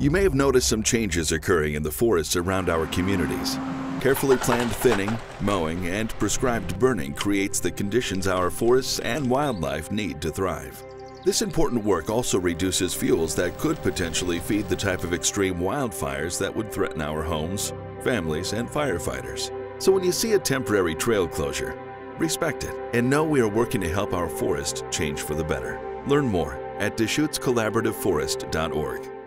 You may have noticed some changes occurring in the forests around our communities. Carefully planned thinning, mowing, and prescribed burning creates the conditions our forests and wildlife need to thrive. This important work also reduces fuels that could potentially feed the type of extreme wildfires that would threaten our homes, families, and firefighters. So when you see a temporary trail closure, respect it and know we are working to help our forest change for the better. Learn more at DeschutesCollaborativeForest.org.